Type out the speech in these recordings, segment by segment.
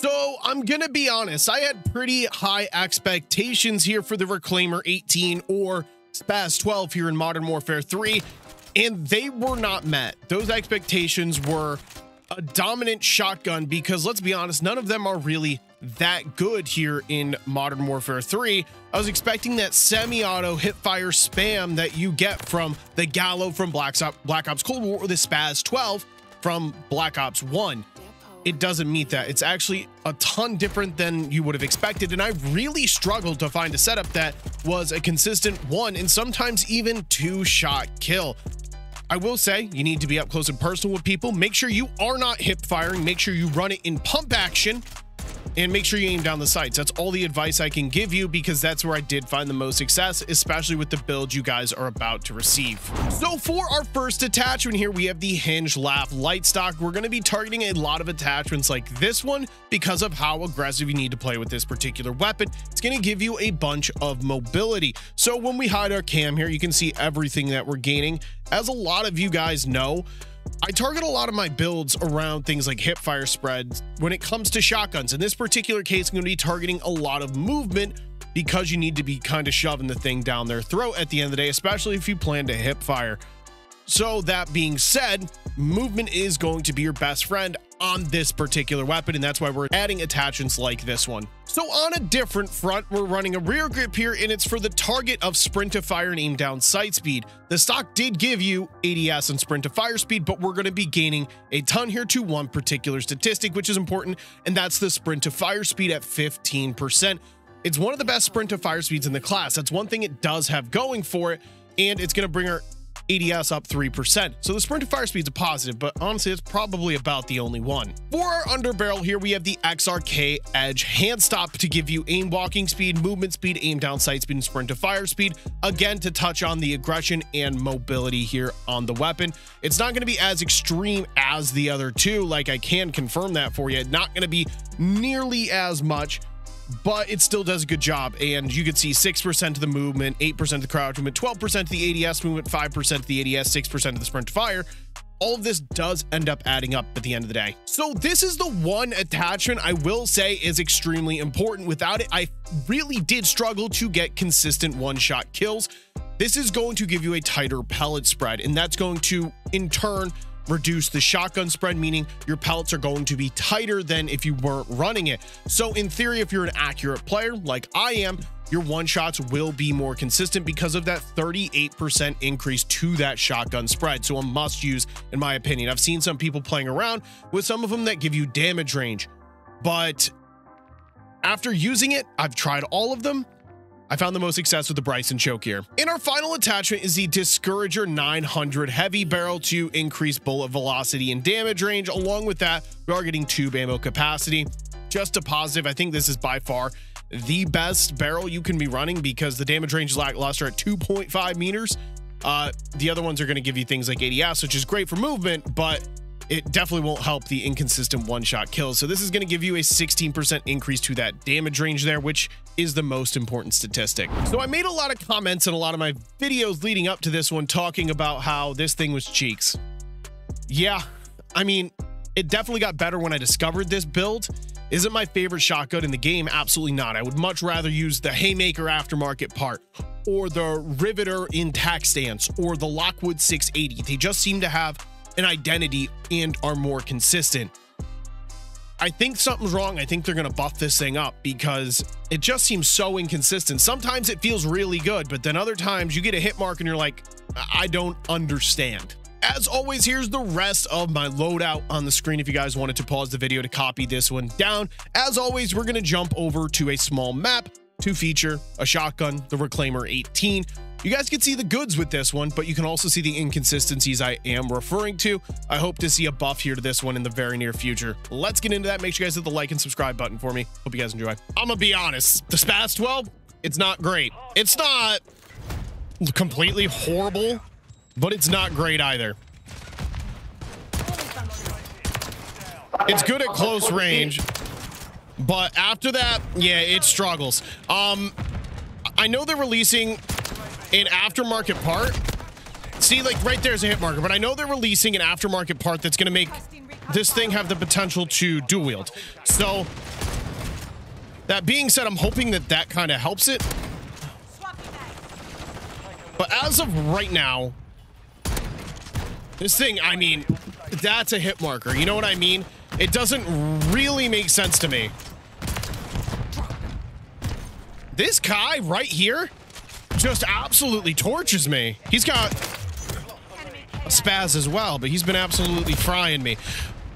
So I'm going to be honest, I had pretty high expectations here for the Reclaimer 18 or SPAS 12 here in Modern Warfare 3, and they were not met. Those expectations were a dominant shotgun because, let's be honest, none of them are really that good here in Modern Warfare 3. I was expecting that semi-auto hip-fire spam that you get from the Gallo from Black Ops Cold War or the SPAS 12 from Black Ops 1. It doesn't meet that. It's actually a ton different than you would have expected, and I really struggled to find a setup that was a consistent one and sometimes even two-shot kill. I will say you need to be up close and personal with people. Make sure you are not hip firing. Make sure you run it in pump action, and make sure you aim down the sights. That's all the advice I can give you, because that's where I did find the most success, especially with the build you guys are about to receive. So for our first attachment here, we have the hinge lap light stock. We're going to be targeting a lot of attachments like this one because of how aggressive you need to play with this particular weapon. It's going to give you a bunch of mobility. So when we hide our cam here, you can see everything that we're gaining. As a lot of you guys know, I target a lot of my builds around things like hipfire spreads when it comes to shotguns. In this particular case, I'm going to be targeting a lot of movement because you need to be kind of shoving the thing down their throat at the end of the day, especially if you plan to hipfire. So that being said, movement is going to be your best friend on this particular weapon, and that's why we're adding attachments like this one. So on a different front, we're running a rear grip here, and it's for the target of sprint to fire and aim down sight speed. The stock did give you ADS and sprint to fire speed, but we're going to be gaining a ton here to one particular statistic, which is important, and that's the sprint to fire speed at 15%. It's one of the best sprint to fire speeds in the class. That's one thing it does have going for it, and it's going to bring our ADS up 3%. So the sprint to fire speed's a positive, but honestly, it's probably about the only one. For our underbarrel here, we have the xrk edge hand stop to give you aim walking speed, movement speed, aim down sight speed, and sprint to fire speed. Again, to touch on the aggression and mobility here on the weapon. It's not going to be as extreme as the other two. Like, I can confirm that for you. Not going to be nearly as much, but it still does a good job. And you can see 6% of the movement, 8% of the crouch movement, 12% of the ADS movement, 5% of the ADS, 6% of the sprint to fire. All of this does end up adding up at the end of the day. So this is the one attachment I will say is extremely important. Without it, I really did struggle to get consistent one-shot kills. This is going to give you a tighter pellet spread, and that's going to, in turn, reduce the shotgun spread, meaning your pellets are going to be tighter than if you weren't running it. So in theory, if you're an accurate player like I am, your one shots will be more consistent because of that 38% increase to that shotgun spread. So a must use, in my opinion. I've seen some people playing around with some of them that give you damage range, but after using it, I've tried all of them. I found the most success with the Bryson choke here. And our final attachment is the Discourager 900 heavy barrel to increase bullet velocity and damage range. Along with that, we are getting tube ammo capacity. Just a positive. I think this is by far the best barrel you can be running because the damage range is lackluster at 2.5 meters. The other ones are going to give you things like ADS, which is great for movement, but it definitely won't help the inconsistent one-shot kills. So this is going to give you a 16% increase to that damage range there, which is the most important statistic. So I made a lot of comments in a lot of my videos leading up to this one talking about how this thing was cheeks. Yeah, I mean, it definitely got better when I discovered this build. Is it my favorite shotgun in the game? Absolutely not. I would much rather use the Haymaker aftermarket part or the Riveter intact stance or the Lockwood 680. They just seem to have an identity and are more consistent. I think something's wrong. I think they're going to buff this thing up because it just seems so inconsistent. Sometimes it feels really good, but then other times you get a hit mark and you're like, I don't understand. As always, here's the rest of my loadout on the screen if you guys wanted to pause the video to copy this one down. As always, we're going to jump over to a small map to feature a shotgun, the Reclaimer 18. You guys can see the goods with this one, but you can also see the inconsistencies I am referring to. I hope to see a buff here to this one in the very near future. Let's get into that. Make sure you guys hit the like and subscribe button for me. Hope you guys enjoy. I'm gonna be honest, the SPAS 12, it's not great. It's not completely horrible, but it's not great either. It's good at close range, but after that, yeah, it struggles. I know they're releasing an aftermarket part. See, like right there's a hit marker, but I know they're releasing an aftermarket part that's going to make this thing have the potential to dual wield. So That being said, I'm hoping that that kind of helps it. But as of right now, this thing, I mean, that's a hit marker. You know what I mean? It doesn't really make sense to me. This guy right here just absolutely torches me. He's got a spaz as well, but he's been absolutely frying me.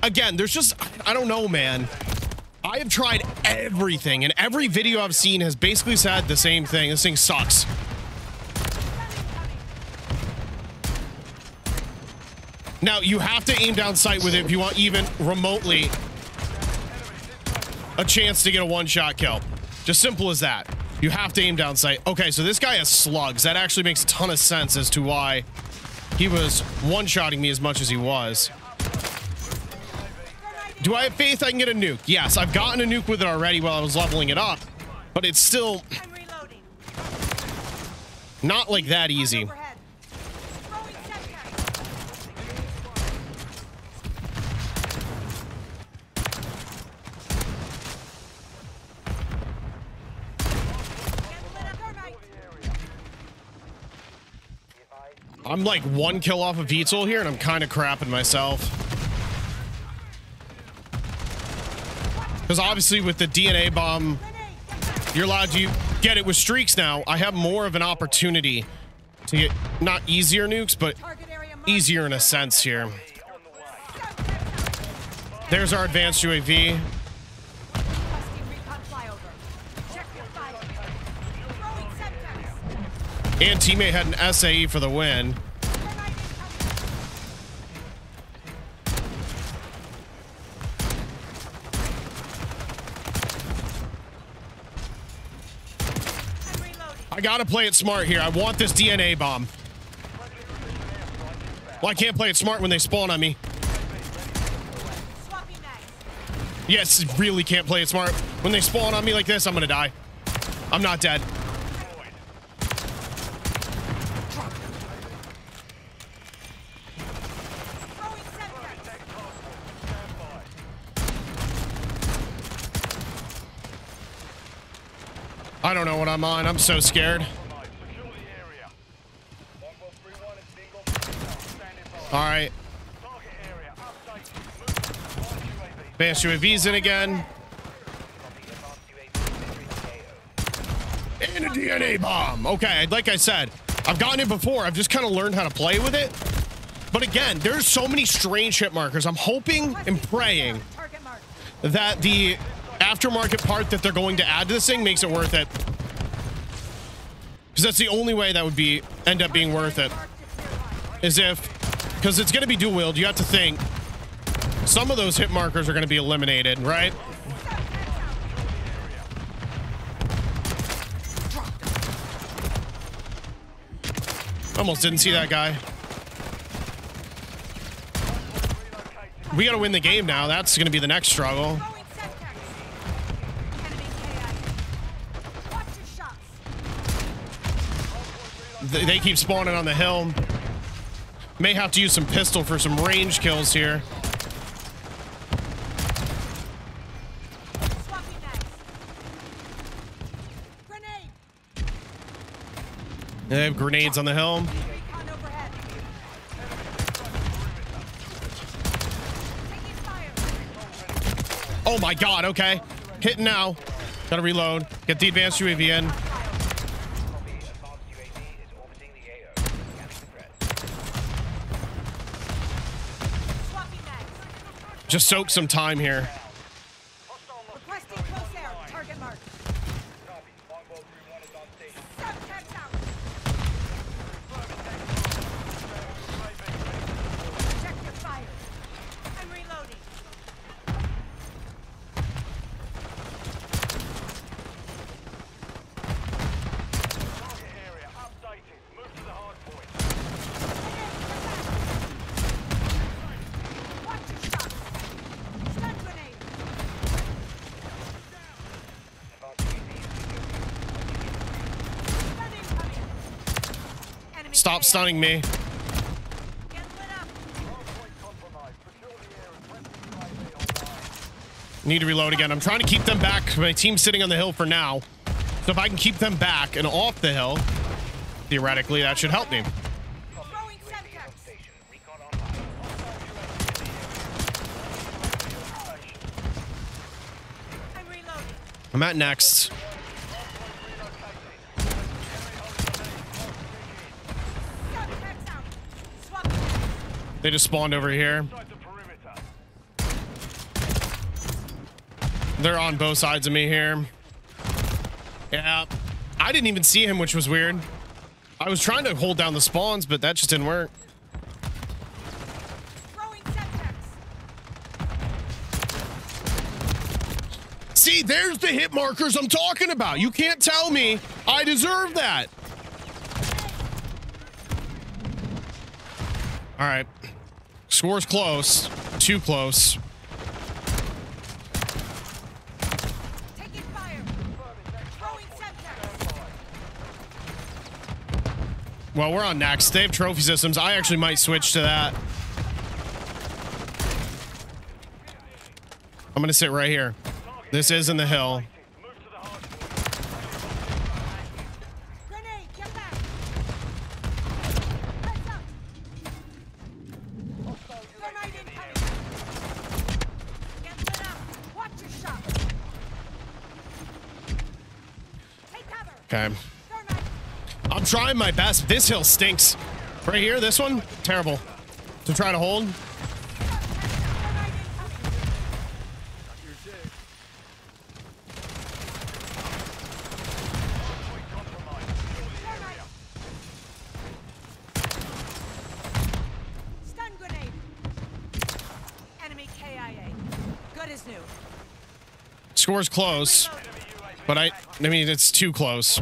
Again, there's just, I don't know, man. I have tried everything, and every video I've seen has basically said the same thing. This thing sucks. Now, you have to aim down sight with it if you want even remotely a chance to get a one-shot kill. Just simple as that. You have to aim down sight. Okay, so this guy has slugs. That actually makes a ton of sense as to why he was one-shotting me as much as he was. Do I have faith I can get a nuke? Yes, I've gotten a nuke with it already while I was leveling it up, but it's still not like that easy. I'm like one kill off of VTOL here, and I'm kind of crapping myself. Because obviously with the DNA bomb, you're allowed to get it with streaks now. I have more of an opportunity to get not easier nukes, but easier in a sense here. There's our advanced UAV. And teammate had an SAE for the win. I gotta play it smart here. I want this DNA bomb. Well, I can't play it smart when they spawn on me. Yes, really can't play it smart. When they spawn on me like this, I'm gonna die. I'm not dead. I don't know what I'm on. I'm so scared. Alright. Bash UAV's in again. And a DNA bomb. Okay, like I said, I've gotten it before. I've just kind of learned how to play with it. But again, there's so many strange hit markers. I'm hoping and praying that the aftermarket part that they're going to add to this thing makes it worth it, because that's the only way that would be end up being worth it, is if, because it's going to be dual wield. You have to think some of those hit markers are going to be eliminated, right? Almost didn't see that guy. We got to win the game now. That's going to be the next struggle. They keep spawning on the hill. May have to use some pistol for some range kills here. They have grenades on the hill. Oh my God, okay. Hitting now. Gotta reload. Get the advanced UAV in. Just soak some time here. Stop stunning me. Need to reload again. I'm trying to keep them back. My team's sitting on the hill for now. So if I can keep them back and off the hill, theoretically, that should help me. I'm at next. They just spawned over here. They're on both sides of me here. Yeah, I didn't even see him, which was weird. I was trying to hold down the spawns, but that just didn't work. See, there's the hit markers I'm talking about. You can't tell me I deserve that. All right. Score's close. Too close. Well, we're on next. They have trophy systems. I actually might switch to that. I'm going to sit right here. This is in the hill. Okay. I'm trying my best. This hill stinks. Right here, this one, terrible. So try to hold. Stun grenade. Enemy KIA. Good as new. Score's close, but I mean, it's too close.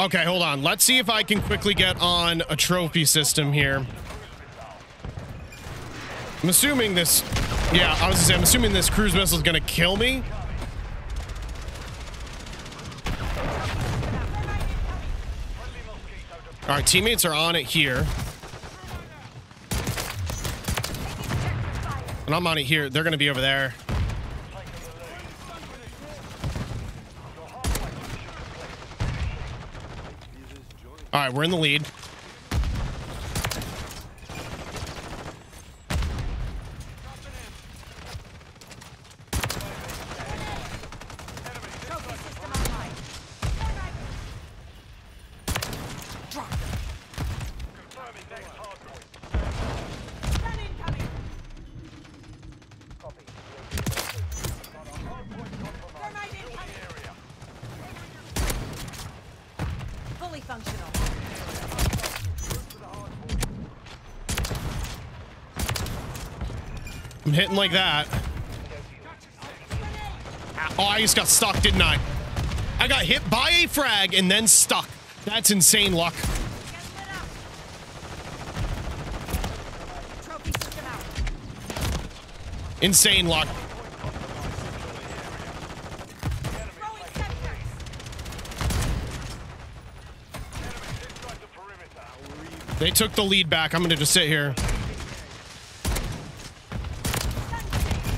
Okay, hold on. Let's see if I can quickly get on a trophy system here. I'm assuming this... Yeah, I was gonna say, I'm assuming this cruise missile is gonna kill me. All right, teammates are on it here. And I'm on it here. They're gonna be over there. All right, we're in the lead. I'm hitting like that. Oh, I just got stuck, didn't I? I got hit by a frag and then stuck. That's insane luck. Insane luck. They took the lead back. I'm going to just sit here.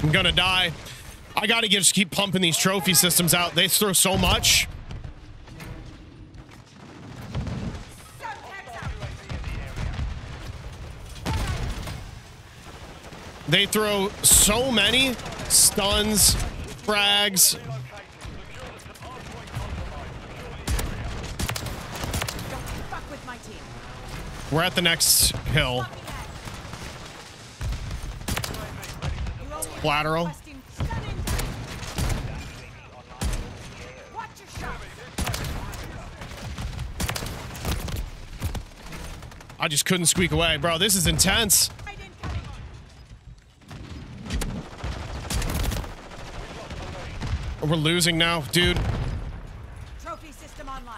I'm gonna die. I gotta just keep pumping these trophy systems out. They throw so much. They throw so many stuns, frags. We're at the next hill. Lateral. I just couldn't squeak away, bro. This is intense. We're losing now, dude. Trophy system online.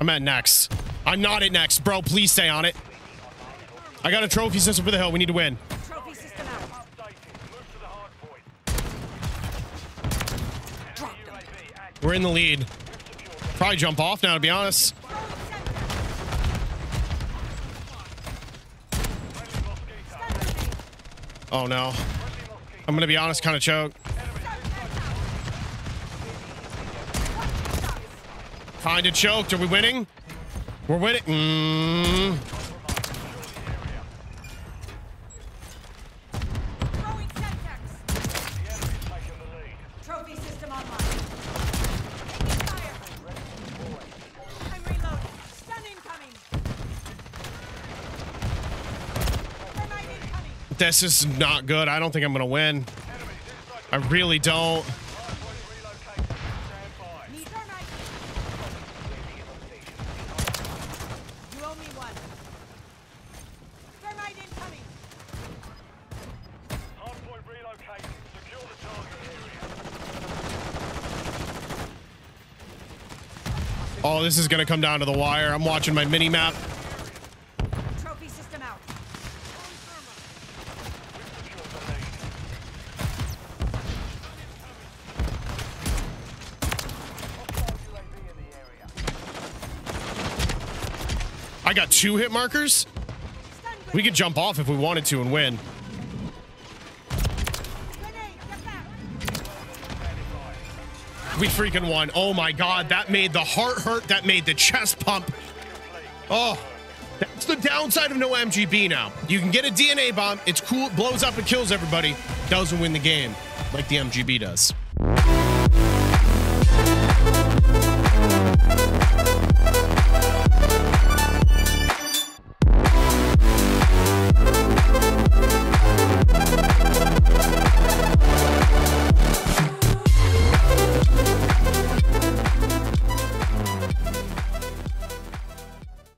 I'm at next. I'm not at next, bro. Please stay on it. I got a trophy system for the hill. We need to win. Trophy system out. We're in the lead. Probably jump off now, to be honest. Oh no. I'm gonna be honest, kinda choke. Kind of choked. Are we winning? We're winning. This is not good. I don't think I'm gonna win. I really don't. Oh, this is gonna come down to the wire. I'm watching my mini map. I got 2 hit markers. We could jump off if we wanted to and win. We freaking won. Oh my God. That made the heart hurt. That made the chest pump. Oh, that's the downside of no MGB now. You can get a DNA bomb. It's cool. It blows up and kills everybody. Doesn't win the game like the MGB does.